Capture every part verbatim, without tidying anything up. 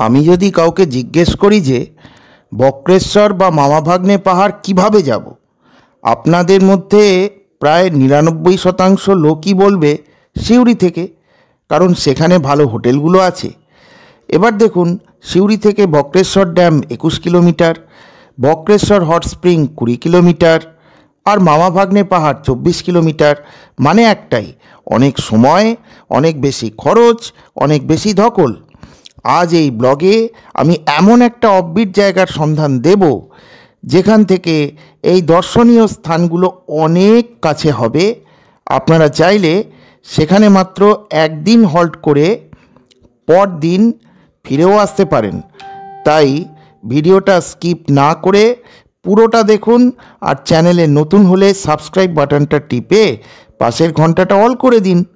आमी यदि काउके जिज्ञेस करी जे बक्रेश्वर बा मामा भाग्ने पहाड़ किभाबे जाबो, आपनादेर मध्ये प्राय निरानब्बई शतांश लोकई बोलबे सिउड़ी थेके, कारण सेखाने भालो होटेलगुलो आछे। एबार देखुन सिउड़ी थेके बक्रेश्वर डैम एकुश किलोमीटार, बक्रेश्वर हट स्प्रिंग कुड़ी किलोमीटार और मामा भाग्ने पहाड़ चौबीस किलोमीटार। माने एकटाई अनेक समय, अनेक बेशी खरच, अनेक बेशी धकल। आज ये ब्लगे आमी एमन एक अफबीट जायगार सन्धान देव जेखान थेके ये दर्शनीय स्थानगुलो अनेक काछे हबे। आपनारा चाइले सेखाने मात्र एक दिन हल्ट करे पर दिन फिरेओ आसते पारेन। ताई भिडियोटा स्किप ना करे पुरोटा देखुन और चैनेले नतून होले सबस्क्राइब बाटनटा टिपे पाशेर घंटाटा अल करे दिन।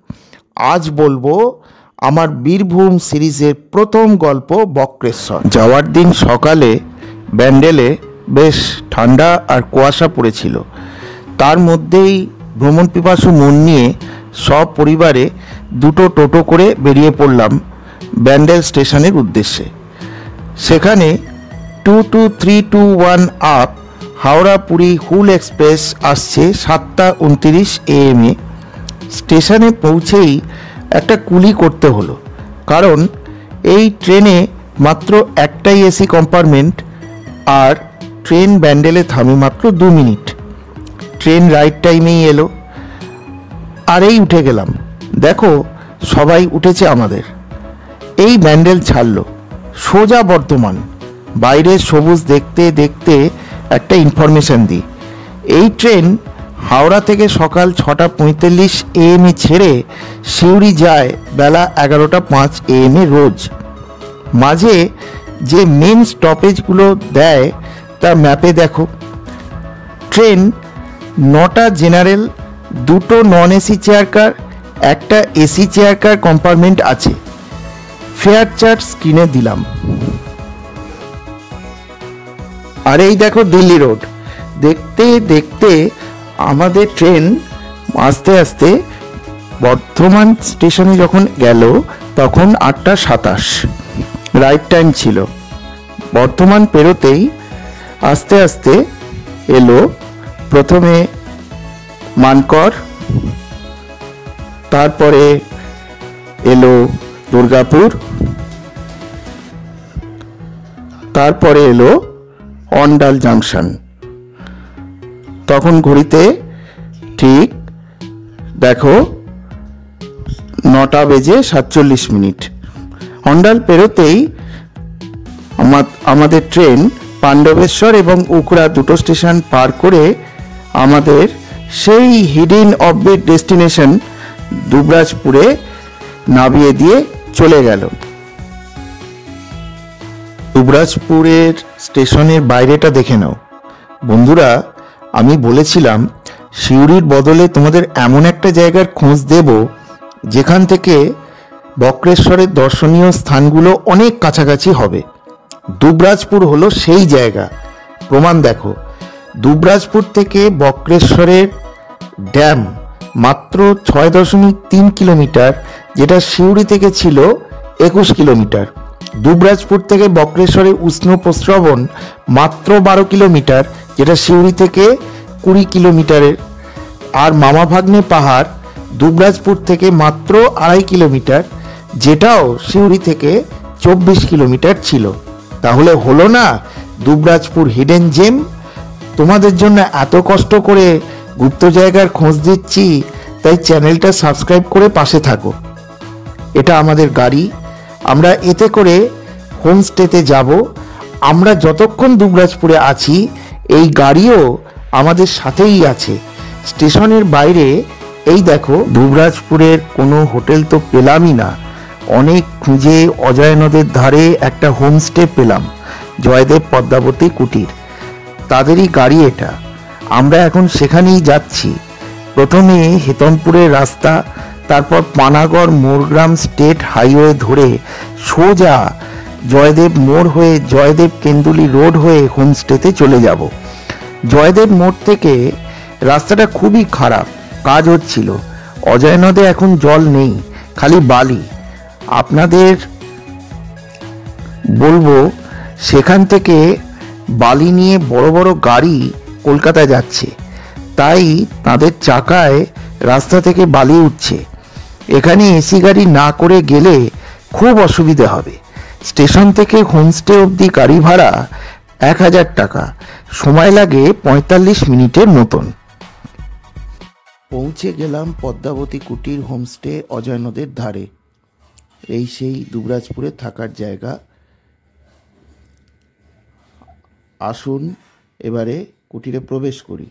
आज बोलबो आमार बीरभूम सीरीजेर प्रथम गल्प बक्रेश्वर। जावार दिन सकाले बैंडेले बेश ठंडा और कुयाशा पड़ेछिलो, तार मध्येई भ्रमण पिपासु मन निये सपरिवारे दुटो टोटो करे बेरिये पड़लाम बैंडेल स्टेशनेर उद्देश्ये। सेखाने two two three two one आप हावड़ा पुरी हुल एक्सप्रेस आसछे सातटा उनत्रिश एएम ए। स्टेशने पहुँचेई একটা কুলি করতে হলো, কারণ এই ট্রেনে মাত্র একটাই এসি কম্পার্টমেন্ট আর ট্রেন ব্যান্ডেলে থামে মাত্র দু মিনিট। ট্রেন রাইট টাইমেই এলো আর এই উঠে গেলাম। দেখো সবাই উঠেছে আমাদের। এই ব্যান্ডেল ছাড়লো সোজা বর্ধমান। বাইরে সবুজ দেখতে দেখতে একটা ইনফরমেশান দিই, এই ট্রেন হাওড়া থেকে সকাল ছটা পঁয়তাল্লিশ এএমে ছেড়ে সিউড়ি যায় বেলা এগারোটা পাঁচ এএমে রোজ। মাঝে যে মেন স্টপেজগুলো দেয় তা ম্যাপে দেখো। ট্রেন নটা জেনারেল, দুটো নন এসি চেয়ার কার, একটা এসি চেয়ার কার কম্পার্টমেন্ট আছে। ফেয়ার চার্ট স্ক্রিনে দিলাম। আর এই দেখো দিল্লি রোড। দেখতে দেখতে আমাদের ট্রেন আস্তে আস্তে বর্ধমান স্টেশনে যখন গেল তখন আটটা সাতাশ। রাইট টাইম ছিল। বর্ধমান পেরোতেই আস্তে আস্তে এলো প্রথমে মানকর, তারপরে এলো দুর্গাপুর, তারপরে এলো অন্ডাল জাংশন। তখন ঘড়িতে ঠিক দেখো নটা বেজে সাতচল্লিশ মিনিট। অন্ডাল পেরোতেই আমাদের ট্রেন পাণ্ডবেশ্বর এবং উকড়া দুটো স্টেশন পার করে আমাদের সেই হিডেন অফবিট ডেস্টিনেশন দুবরাজপুরে নামিয়ে দিয়ে চলে গেল। দুবরাজপুরের স্টেশনের বাইরেটা দেখে নাও। বন্ধুরা, আমি বলেছিলাম সিউড়ির বদলে তোমাদের এমন একটা জায়গার খোঁজ দেব যেখান থেকে বক্রেশ্বরের দর্শনীয় স্থানগুলো অনেক কাছাকাছি হবে। দুবরাজপুর হলো সেই জায়গা। প্রমাণ দেখো, দুবরাজপুর থেকে বক্রেশ্বরের ড্যাম মাত্র ছয় দশমিক তিন কিলোমিটার, যেটা সিউড়ি থেকে ছিল একুশ কিলোমিটার। দুবরাজপুর থেকে বক্রেশ্বরে উষ্ণ প্রস্রবণ মাত্র বারো কিলোমিটার, যেটা সিউড়ি থেকে কুড়ি কিলোমিটারের। আর মামা ভাগ্নে পাহাড় দুবরাজপুর থেকে মাত্র আড়াই কিলোমিটার, যেটাও সিউড়ি থেকে চব্বিশ কিলোমিটার ছিল। তাহলে হলো না দুবরাজপুর হিডেন জেম। তোমাদের জন্য এত কষ্ট করে গুপ্ত জায়গার খোঁজ দিচ্ছি, তাই চ্যানেলটা সাবস্ক্রাইব করে পাশে থাকো। এটা আমাদের গাড়ি, আমরা এতে করে হোমস্টেতে যাব। আমরা যতক্ষণ দুবরাজপুরে আছি এই গাড়িও আমাদের সাথেই আছে। স্টেশনের বাইরে এই দেখো দুবরাজপুরের কোনো হোটেল তো পেলামই না। অনেক খুঁজে অজয় নদের ধারে একটা হোমস্টে পেলাম, জয়দেব পদ্মাবতী কুটির। তাদেরই গাড়ি এটা। আমরা এখন সেখানেই যাচ্ছি। প্রথমে হেতনপুরের রাস্তা, তারপর পানাগড় মোরগ্রাম স্টেট হাইওয়ে ধরে সোজা জয়দেব মোড় হয়ে জয়দেব কেন্দুলি রোড হয়ে হোমস্টেতে চলে যাব। জয়দেব মোড় থেকে রাস্তাটা খুবই খারাপ, কাজ হচ্ছিল। অজয় নদে এখন জল নেই, খালি বালি। আপনাদের বলবো সেখান থেকে বালি নিয়ে বড় বড় গাড়ি কলকাতায় যাচ্ছে, তাই তাদের চাকায় রাস্তা থেকে বালি উঠছে। এখানে এসি গাড়ি না করে গেলে খুব অসুবিধা হবে। স্টেশন থেকে হোমস্টে অবধি গাড়ি ভাড়া এক হাজার টাকা, সময় লাগে পঁয়তাল্লিশ মিনিটের মতন। পৌঁছে গেলাম পদ্মাবতী কুটির হোমস্টে, অজয় নদের ধারে। এই সেই দুবরাজপুরে থাকার জায়গা। আসুন এবারে কুটিরে প্রবেশ করি।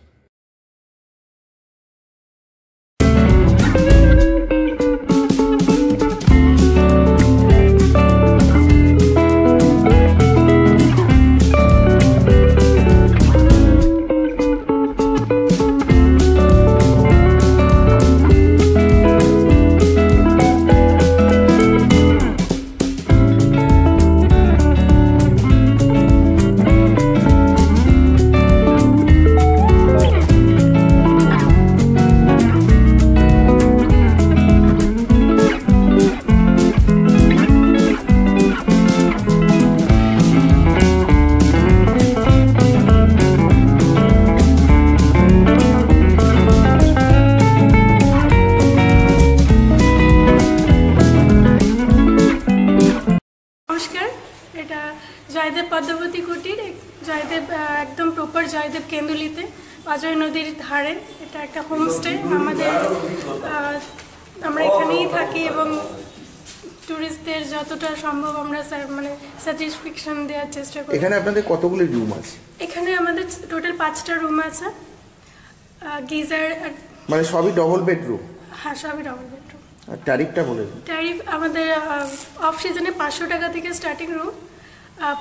জয়দেব পদ্মাবতী কুটির, জয়দেব একদম প্রপার জয়দেব কেন্দুলিতে অজয় নদীর ধারে এটা একটা হোমস্টে। আমাদের আমরা এখানেই থাকি এবং ট্যুরিস্টদের যতটা সম্ভব আমরা মানে স্যাটিসফ্যাকশন দেওয়ার চেষ্টা করি। এখানে আপনাদের কতগুলো রুম আছে? এখানে আমাদের টোটাল পাঁচটা রুম আছে। গিজার মানে সবই ডবল বেডরুম? হ্যাঁ, সবই ডবল বেডরুম। আর ট্যারিফটা বলে দিন। ট্যারিফ আমাদের অফ সিজনে পাঁচশো টাকা থেকে স্টার্টিং রুম,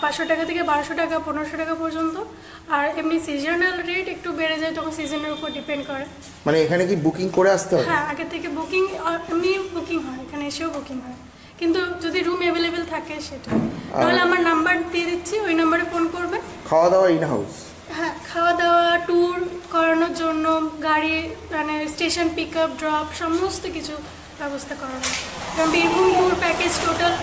পাঁচশো টাকা থেকে বারোশো টাকা পনেরোশো টাকা পর্যন্ত। আর এমনি সিজনাল রেট একটু বেড়ে যায়, তখন সিজনের উপর ডিপেন্ড করে। মানে এখানে কি বুকিং করে আসতে হয়? হ্যাঁ, আগে থেকে বুকিং, এমনি বুকিং হয়, এখানে এসেও বুকিং হয়, কিন্তু যদি রুম অ্যাভেলেবেল থাকে সেটা। তাহলে আমার নাম্বার দিয়ে দিচ্ছি, ওই নাম্বারে ফোন করবেন। খাওয়া দাওয়া ইন হাউস? হ্যাঁ, খাওয়া দাওয়া, ট্যুর করানোর জন্য গাড়ি মানে স্টেশন পিক আপ ড্রপ সমস্ত কিছু ব্যবস্থা করা হয়। বীরভূম ট্যুর প্যাকেজ টোটাল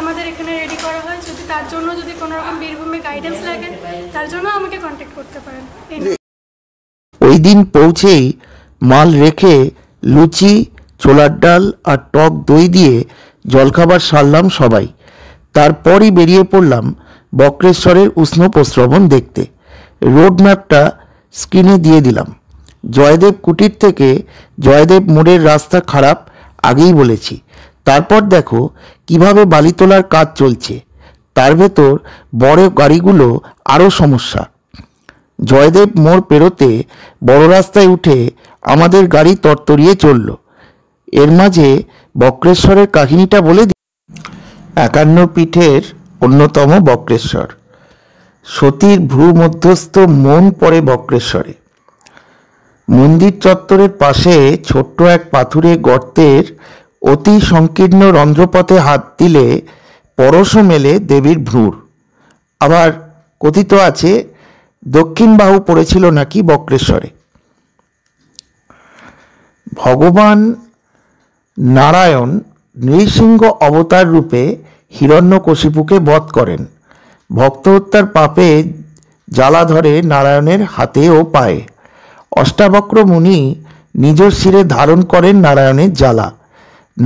আমাদের এখানে রেডি করা হয়। যদি তার জন্য যদি কোনো রকম বীরভূমে গাইডেন্স লাগে তার জন্য আমাকে কন্ট্যাক্ট করতে পারেন। ওই দিন পৌঁছেই মাল রেখে লুচি, ছোলার ডাল আর টক দই দিয়ে জলখাবার সারলাম সবাই। তারপরই বেরিয়ে পড়লাম বক্রেশ্বরের উষ্ণ প্রস্রবণ দেখতে। রোড ম্যাপটা স্ক্রিনে দিয়ে দিলাম। জয়দেব কুটির থেকে জয়দেব মোড়ের রাস্তা খারাপ, আগেই বলেছি। তারপর দেখো কিভাবে বালি তোলার কাজ চলছে, তার ভেতর বড় গাড়িগুলো আরও সমস্যা। জয়দেব মোড় পেরোতে বড় রাস্তায় উঠে আমাদের গাড়ি তরতরিয়ে চলল। এর মাঝে বক্রেশ্বরের কাহিনীটা বলে দিই। একান্ন পীঠের অন্যতম বক্রেশ্বর, সতীর ভ্রুমধ্যস্থ মন পড়ে বক্রেশ্বরে। মন্দির চত্বরের পাশে ছোট্ট এক পাথুরে গর্তের অতি সংকীর্ণ রন্ধ্রপথে হাত দিলে পরশ মেলে দেবীর ভ্রূর। আবার কথিত আছে দক্ষিণ বাহু পড়েছিল নাকি বক্রেশ্বরে। ভগবান নারায়ণ নৃসিংহ অবতার রূপে হিরণ্যকশিপুকে বধ করেন। ভক্ত হত্যার পাপে জ্বালা ধরে নারায়ণের হাতে ও পায়ে। অষ্টাবক্র মুনি নিজ শিরে ধারণ করেন নারায়ণের জ্বালা।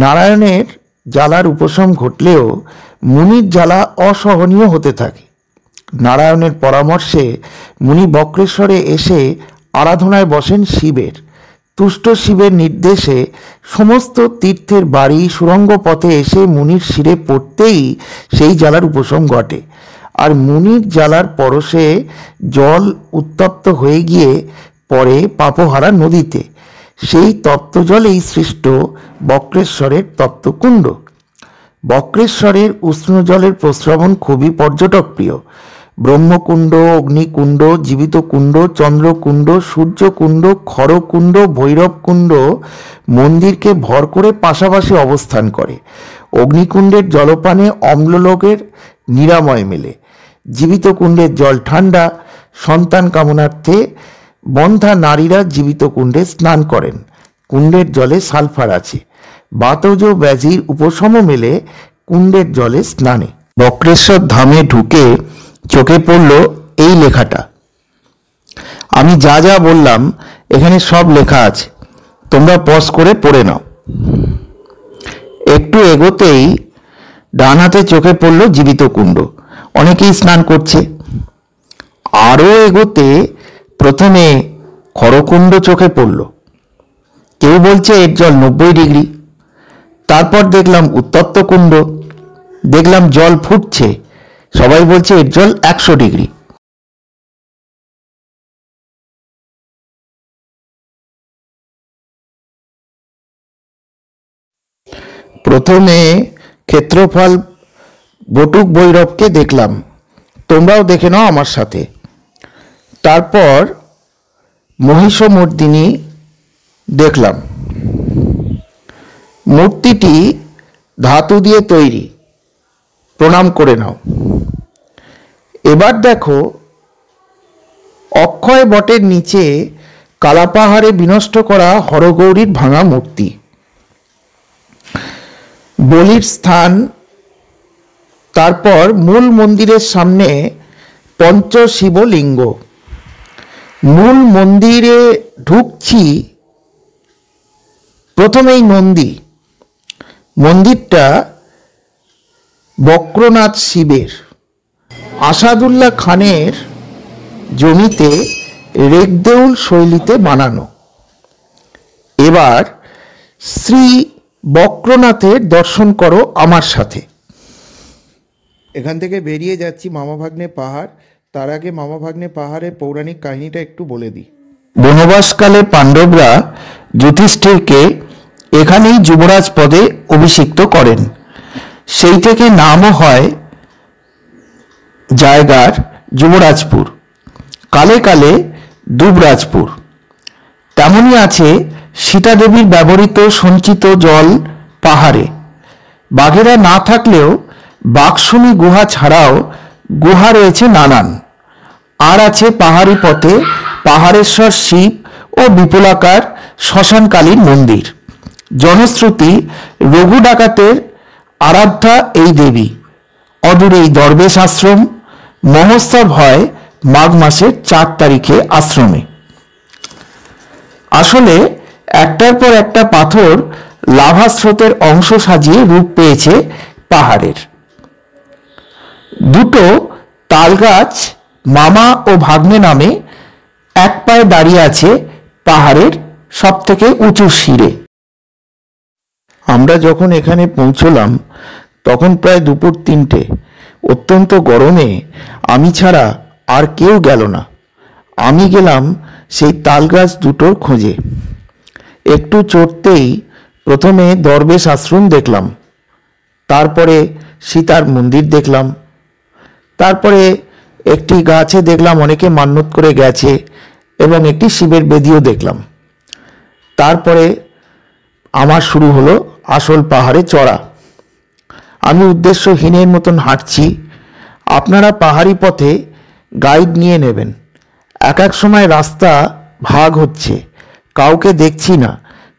নারায়ণের জ্বালার উপশম ঘটলেও মুনির জ্বালা অসহনীয় হতে থাকে। নারায়ণের পরামর্শে মুনি বক্রেশ্বরে এসে আরাধনায় বসেন শিবের। তুষ্ট শিবের নির্দেশে সমস্ত তীর্থের বাড়ি সুরঙ্গ পথে এসে মুনির শিরে পড়তেই সেই জ্বালার উপশম ঘটে। আর মুনির জ্বালার পরশে জল উত্তপ্ত হয়ে গিয়ে পড়ে পাপহারা নদীতে। সেই তপ্ত জলেই সৃষ্ট বক্রেশ্বরের তপ্তকুণ্ড। বক্রেশ্বরের উষ্ণ জলের প্রস্রবণ খুবই পর্যটক প্রিয়। ব্রহ্মকুণ্ড, অগ্নিকুণ্ড, জীবিতকুণ্ড, চন্দ্রকুণ্ড, সূর্যকুণ্ড, খরকুণ্ড, ভৈরবকুণ্ড মন্দিরকে ভর করে পাশাপাশি অবস্থান করে। অগ্নিকুণ্ডের জলপানে অম্ললোকের নিরাময় মেলে, জীবিতকুণ্ডের জল ঠান্ডা। সন্তান কামনার্থে বন্ধা নারীরা জীবিত কুণ্ডে স্নান করেন। কুণ্ডের জলে সালফার আছে, বাতজ ব্যাধির উপশম মেলে কুণ্ডের জলে স্নানে। বক্রেশ্বর ধামে ঢুকে চোখে পড়ল এই লেখাটা। আমি যা যা বললাম এখানে সব লেখা আছে, তোমরা পজ করে পড়ে নাও। একটু এগোতেই ডান হাতে চোখে পড়ল জীবিত কুণ্ড, অনেকেই স্নান করছে। আরও এগোতে প্রথমে খরকুণ্ড চোখে পড়ল, কেউ বলছে এর জল নব্বই ডিগ্রি। তারপর দেখলাম উত্তপ্ত কুণ্ড, দেখলাম জল ফুটছে, সবাই বলছে এর জল একশো ডিগ্রি। প্রথমে ক্ষেত্রফল বটুক ভৈরবকে দেখলাম, তোমরাও দেখে নাও আমার সাথে। তারপর মহিষমর্দিনী দেখলাম, মূর্তিটি ধাতু দিয়ে তৈরি, প্রণাম করে নাও। এবার দেখো অক্ষয় বটের নিচে কালাপাহাড়ে বিনষ্ট করা হরগৌরীর ভাঙা মূর্তি, বলির স্থান। তারপর মূল মন্দিরের সামনে পঞ্চশিবলিঙ্গ। মূল মন্দিরে ঢুকছি, প্রথমেই নন্দী। মন্দিরটা বক্রনাথ শিবের, আসাদুল্লাহ খানের জমিতে রেগদেউল শৈলীতে বানানো। এবার শ্রী বক্রনাথের দর্শন করো আমার সাথে। এখান থেকে বেরিয়ে যাচ্ছি মামা ভাগ্নে পাহাড়। তার আগে মামা ভাগ্নে পাহাড়ের পৌরাণিক কাহিনীটা একটু বলে দিই। বনবাসকালে পাণ্ডবরা যুধিষ্ঠিরকে এখানেই যুবরাজ পদে অভিষিক্ত করেন, সেই থেকে নামও হয় জায়গার যুবরাজপুর, কালে কালে দুবরাজপুর। তেমনই আছে সীতা দেবীর ব্যবহৃত সঞ্চিত জল পাহাড়ে। বাঘেরা না থাকলেও বাঘসুমি গুহা ছাড়াও গুহা রয়েছে নানান। আর আছে পাহাড়ি পথে পাহাড়েশ্বর শিব ও বিপুলাকার শ্মশান কালীর মন্দির। জনশ্রুতি রঘু ডাকাতের আরাধ্যা এই দেবী। অদূরেই দরবেশ আশ্রম, মহোৎসব হয় মাঘ মাসের চার তারিখে আশ্রমে। আসলে একটার পর একটা পাথর লাভা স্রোতের অংশ সাজিয়ে রূপ পেয়েছে পাহাড়ের। দুটো তালগাছ মামা ও ভাগ্নে নামে এক পায়ে দাঁড়িয়ে আছে পাহাড়ের সব থেকে উঁচু শিরে। আমরা যখন এখানে পৌঁছলাম তখন প্রায় দুপুর তিনটে। অত্যন্ত গরমে আমি ছাড়া আর কেউ গেল না। আমি গেলাম সেই তালগাছ দুটোর খোঁজে। একটু চড়তেই প্রথমে দরবেশ আশ্রম দেখলাম, তারপরে সীতার মন্দির দেখলাম, তারপরে একটি গাছে দেখলাম অনেকে মান্যত করে গেছে এবং একটি শিবের বেদিও দেখলাম। তারপরে আমার শুরু হলো আসল পাহাড়ে চড়া। আমি উদ্দেশ্যহীনের মতন হাঁটছি। আপনারা পাহাড়ি পথে গাইড নিয়ে নেবেন। এক এক সময় রাস্তা ভাগ হচ্ছে, কাউকে দেখছি না,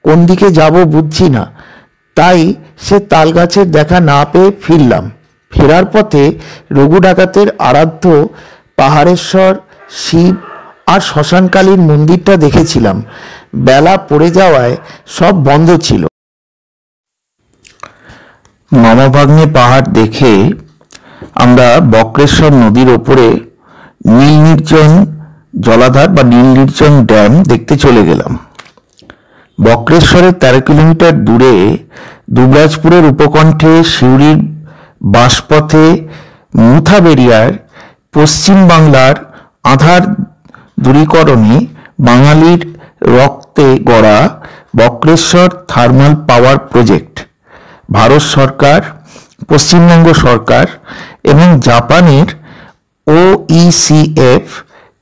কোন দিকে যাব বুঝছি না, তাই সে তালগাছের দেখা না পেয়ে ফিরলাম। ফেরার পথে রঘু ডাকাতের আরাধ্য পাহাড়েশ্বর শিব আর শ্মশানকালীর মন্দিরটা দেখেছিলাম। বেলা পড়ে যাওয়ায় সব বন্ধ ছিল। মামা ভাগ্নে পাহাড় দেখে আমরা বক্রেশ্বর নদীর ওপরে নীল নির্জন জলাধার বা নীল নির্জন ড্যাম দেখতে চলে গেলাম। বক্রেশ্বরের তেরো কিলোমিটার দূরে দুবরাজপুরের উপকণ্ঠে সিউড়ির বাঁশপথে মুথাবেরিয়ার পশ্চিম বাংলার আধার দূরীকরণে বাঙালির রক্তে গড়া Bakreshwar thermal power project Bharat সরকার, পশ্চিমবঙ্গ সরকার এবং জাপানের ওইসিএফ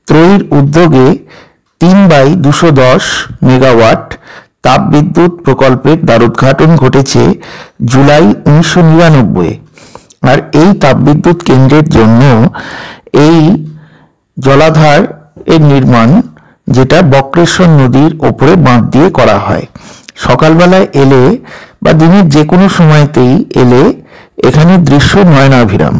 ত্রয়ীর উদ্যোগে তিন বাই দুশো দশ মেগাওয়াট তাপবিদ্যুৎ প্রকল্পের দ্বারোদ্ঘাটন ঘটেছে জুলাই উনিশশো নিরানব্বই। আর এই তাপবিদ্যুৎ কেন্দ্রের জন্য এই জলাধার এর নির্মাণ, যেটা বক্রেশ্বর নদীর ওপরে বাঁধ দিয়ে করা হয়। সকালবেলায় এলে বা দিনের যে কোনো সময়তেই এলে এখানে দৃশ্য নয়নাভিরাম।